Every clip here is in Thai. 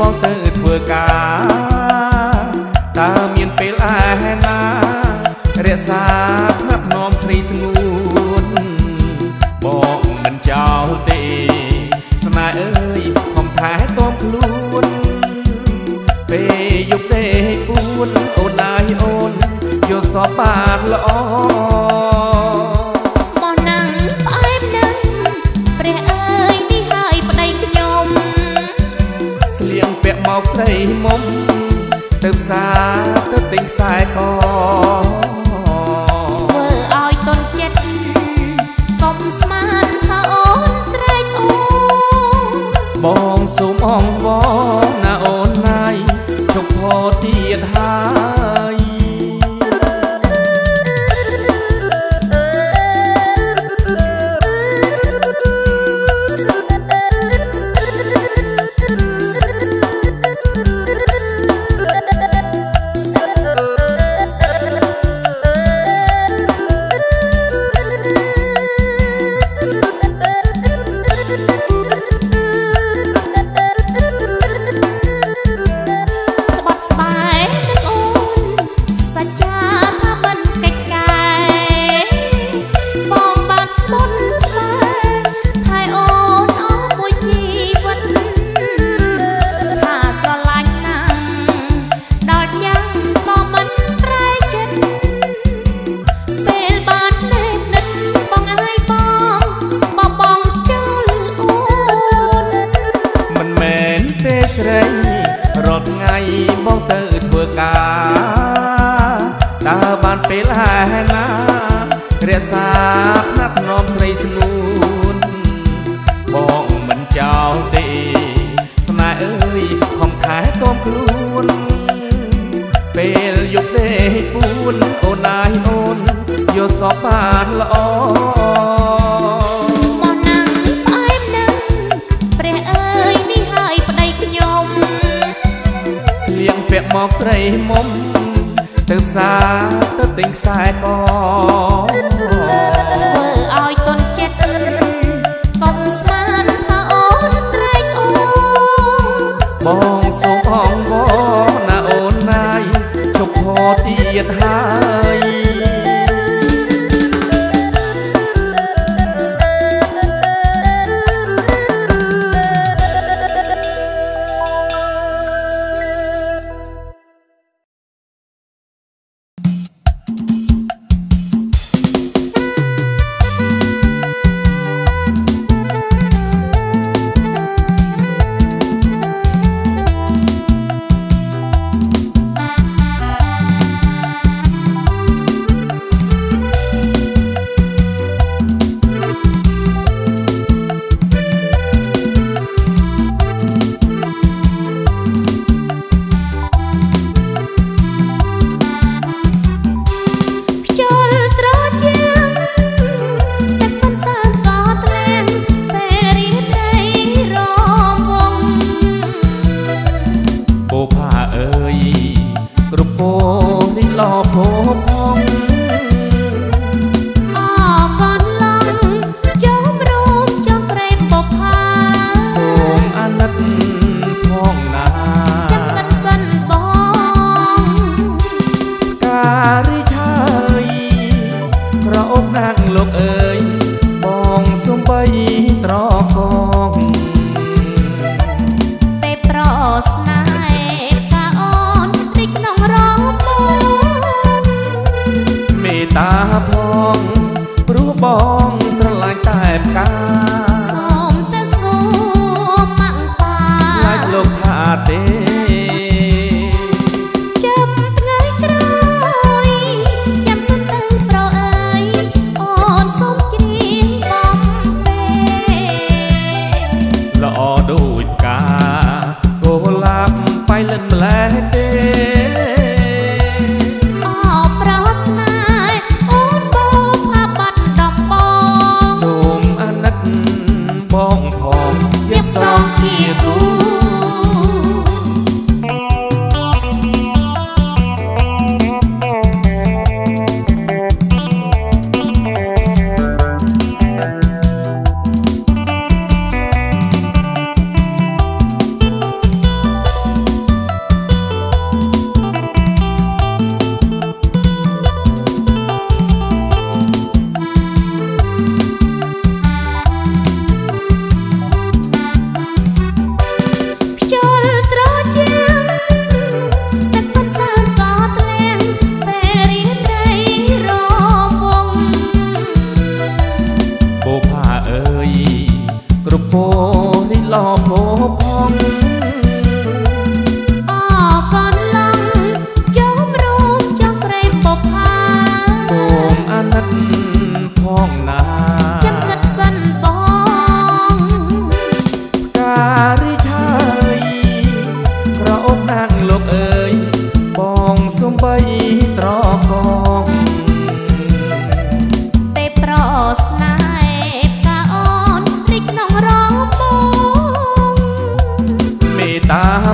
บ่เตอเถื่อกาตาเมียนเปลาแห่นาเรียสาพนับนอมสรีสงูนบอกมันเจ้าเตสนาเอ้ยหอมแท้ต้อมคลุนเปยุบเตปูนโอนายโอนโยสอปากละอใส่มมเติมสาเติมติ่งสายกอเวอร์อ้อยต้นเจ็ดกบสมานพาอ้นไตรอูบองสูมองวองนาโอนนายชกพอเตียดหายรถไงบ้องเตอเถื่อกาตาบานเปลาแห่นาเรียสาพนับนอมสรีสนูนบ้องมันเจ้าเตสนาเอ้ยหอมแท้ต้มคลุนเปลยุบเตปูนโอนายโอนโยสอบบานละอมอกใส่มมเติมสาเติมติ่งสายกอเวอร์อ้อยต้นเจ็ดกบสมานพาอ้นไตรอูบองสูงอ่องวอนาโอนนายชกพอเตียดหาย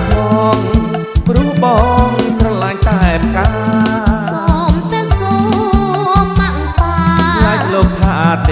พองรู้บองสลายแต่กาสมจะสูมมังปาลายลบธาเต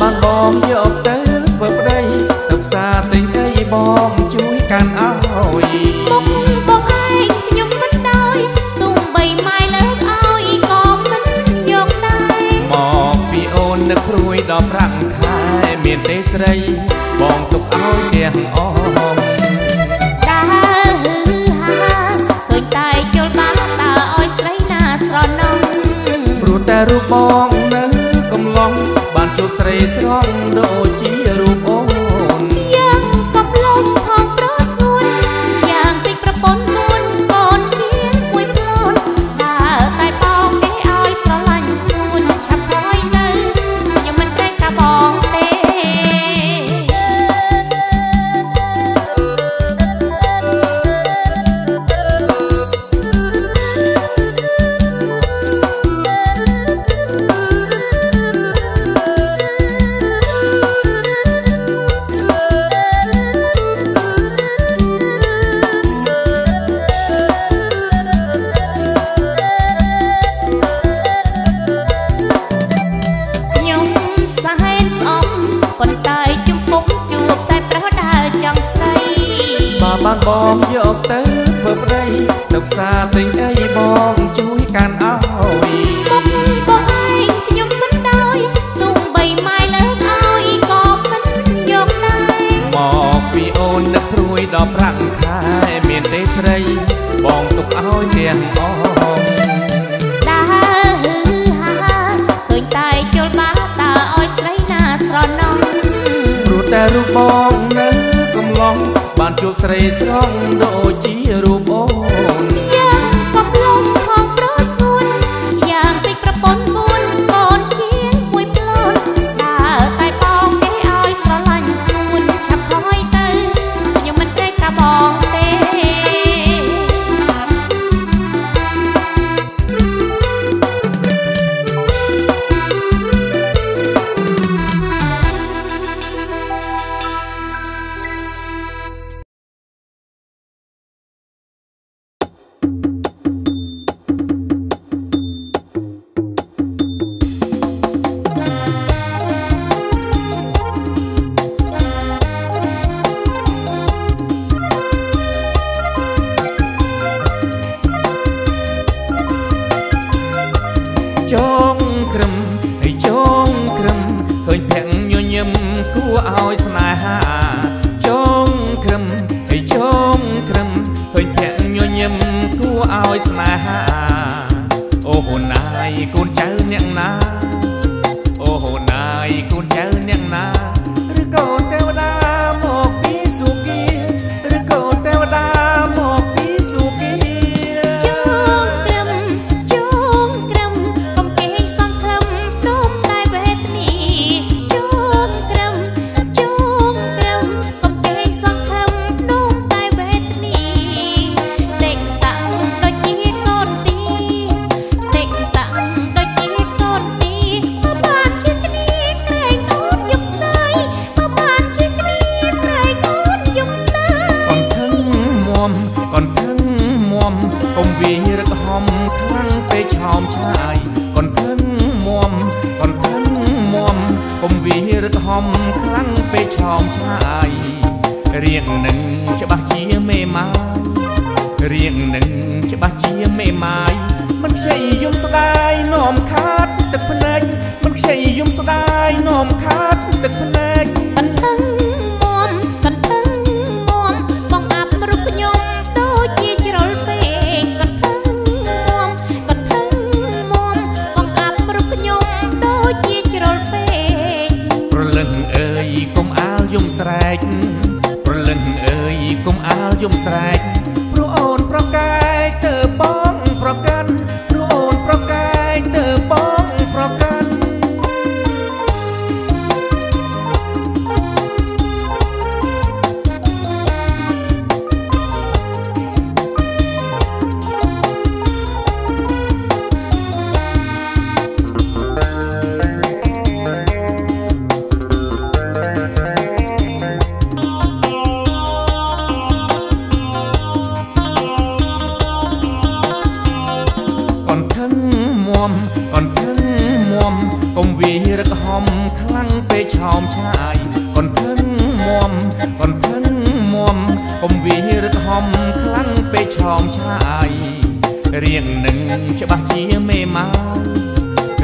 มันบอมยกเตอเปิดได้ตับซาติงได้บอมช่วยกันเอาดอกรังคายเมียนเตยไรบองตกเอาเตียงอ้อมดาฮือฮาเคยตายจนบ้าตาอ้อยไรหน้าสรนองรู้แต่รูปบองเนื้อกำลองบ้านจุดไรสร้องโดจีรูปองยังกับลมของรสกุลยังติดประปนมุนปนเพียงปุยพลอนดาตายปองได้อ้อยสลันสกุลฉับน้อยนั้นบ้านบอมยกเตอเปิดได้ตับซาติงไอ้บอมช่วยกันเอาบ่ไอ้ខ្ញុំមិនដោយទុំបីម៉ាយលើកឲ្យក៏មិនយកដែរមកពីអូននឹកព្រួយដល់ប្រាក់ខែមានទេស្រីបងទុកឲ្យទាំងអស់ដើរហ៊ឺហាឃើញតែជលបាតើឲ្យស្រីណាស្រណំព្រោះតែរូបបងនៅកំឡងบ้านจุดใสสร้างโดจีรูปโอนยังกับลมของรสกุลยังติดประปนมุนปนเพียงปุยพลอนดาตายปองได้อ้อยสลันสกุลฉับน้อยเตยยังมันเรียกกระบองเต công việc rất hòm thăng về chòm chài còn thân muom công việc rất hòm thăng về chòm chài riêng nâng cho bà chia mê mai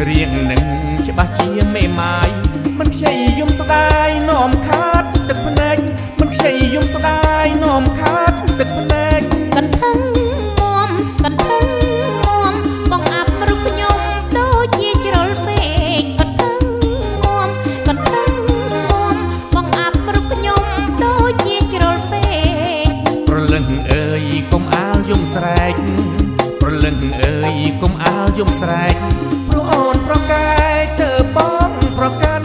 riêng nâng cho bà chia mê maiมันใช่ยมสกายน้อมคาดตึกพนักมันใช่ยมสกายน้อมคาดตึกพนักกันทั้งมวมกันทั้งมวมบ้องอับรุกยมโตเจียจรลเปกกันทั้งมวมกันทั้งมวมบ้องอับรุกยมโตเจียจรลเปกประลึงเอ่ยกมอาลยมแสกประลึงเอ่ยกมอาลยมแสกพระอ่อนพระกายเธอป้องพระกัน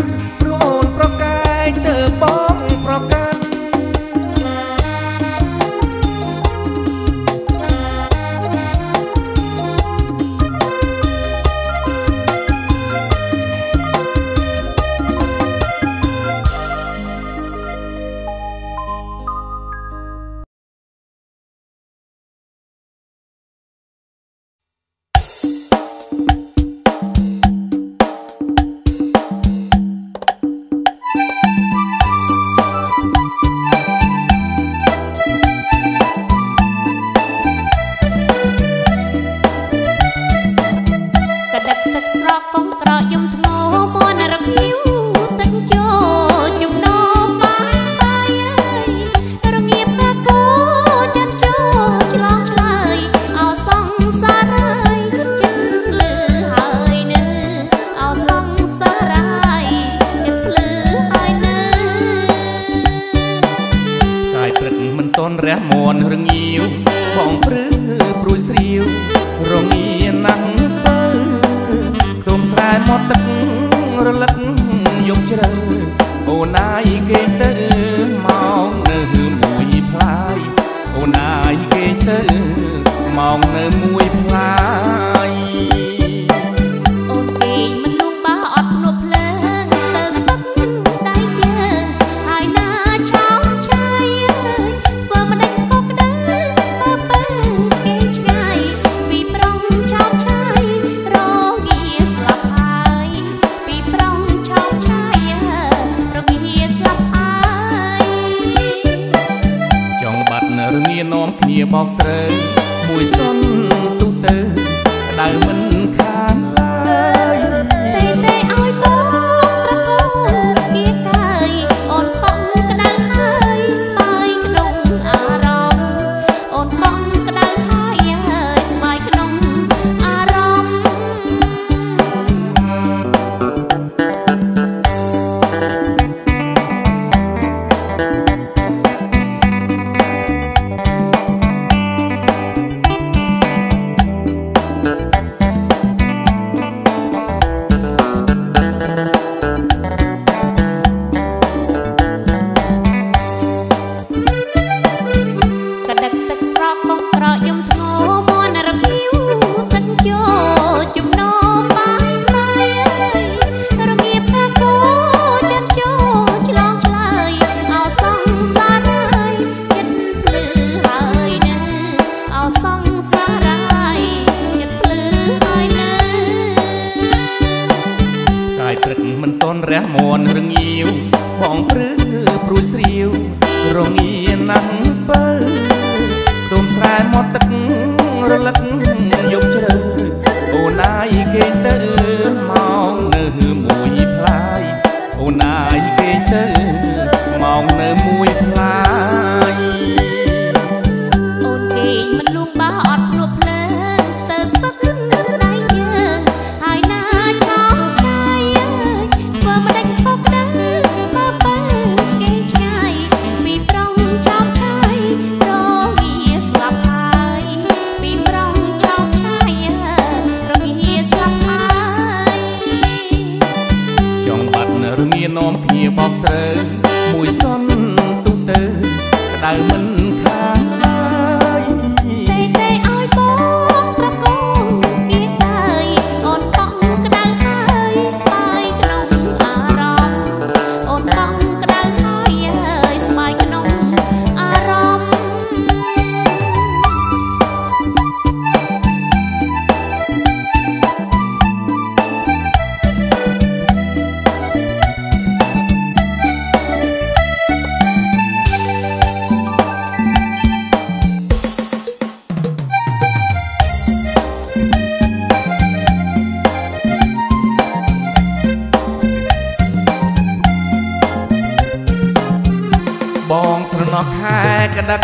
นอกแค่กระดัก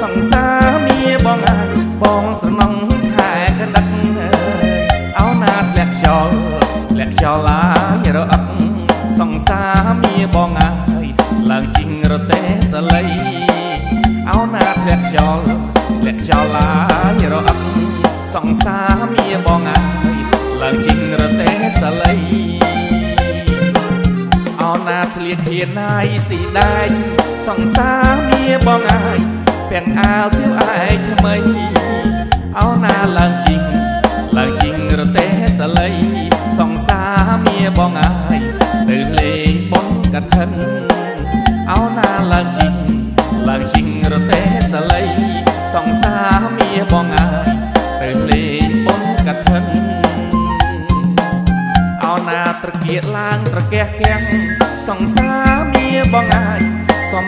สั่งสามีบองอาบองสนองแค่กระดักเอาหนาแหลกชอแหลกชอลาอย่าเราอักสั่งสามีบองอาหลังจริงเราเตะสลายเอาหนาแหลกชอแหลกชอลาอย่าเราอักสั่งสามีบองอาหลังจริงเราเตะสลายเอาหนาเสียเทียนนายสีได้สองสามีบองอายแปลงเอาเที่ยวอายทำไมเอาหน้าหลังจริงหลังจริงเราเตะสลายสองสามีบองอายตื่นเลยป้องกันทันเอาหน้าหลังจริงหลังจริงเราเตะสลายสองสามีบองอายตื่นเลยป้องกันทันเอาหน้าตะเกียกล้างตะแกะแกงสองสามีบองอายสม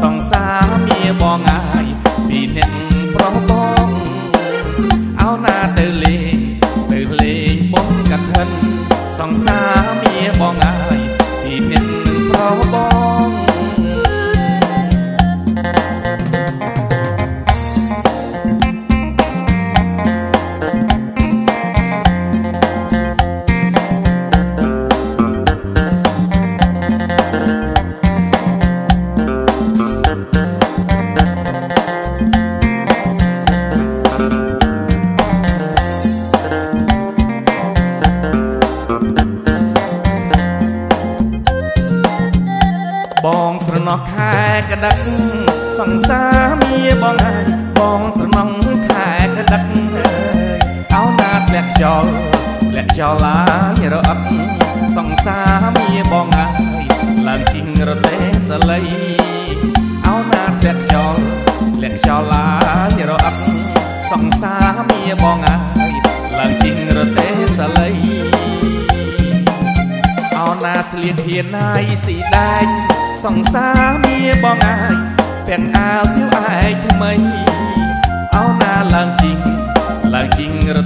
สองสามีบองอายปีหนึ่งพร้อมป้องเอาหน้าตื่นเลยป้องกระทันสองสามีบองอายปีหนึ่งพร้อมป้องดักสองสามีบองอายบองสนองแค่กระดักเอาหน้าแหลกจอลาอย่าเราอับสองสามีบองอายหลังจริงเราเตะสลายเอาหน้าแหลกจอลาอย่าเราอับสองสามีบองอายหลังจริงเราเตะสลายเอาหน้าเสียเทียนนายสีได้สองสามีบองอายแปลงเอาเที่ยวอายทำไมเอาหน้าหลังจริงเรา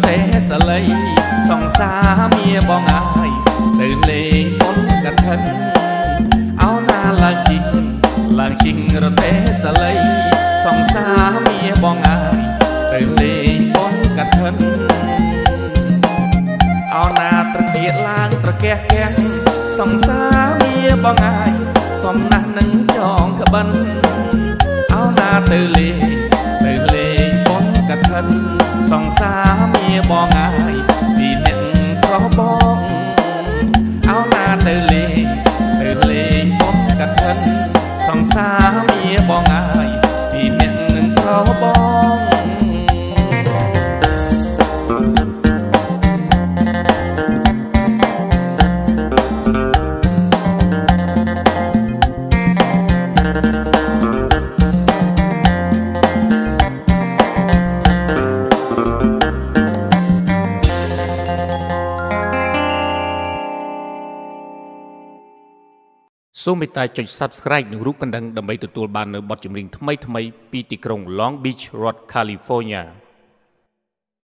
เตะสลายสองสามีบองอายตื่นเลยป้องกันทันเอาหน้าหลังจริงเราเตะสลายสองสามีบองอายตื่นเลยป้องกันทันเอาหน้าตะเกียกล้างตะแกะแกงสองสามีบองอายสมนักหนึ่งจองกระบันเอาหน้าตื่นเลยป้องกันทันสองสามีบองอายปีหนึ่งพร้อมป้องเอาหน้าตื่นเลยป้องกันทันสองสามีบองอายปีหนึ่งพร้อมป้องសូមមេត្តាចុច Subscribe និងរូបកណ្ដឹងដើម្បីទទួលបាននៅបទចម្រៀងថ្មីៗពីទីក្រុង Long Beach, California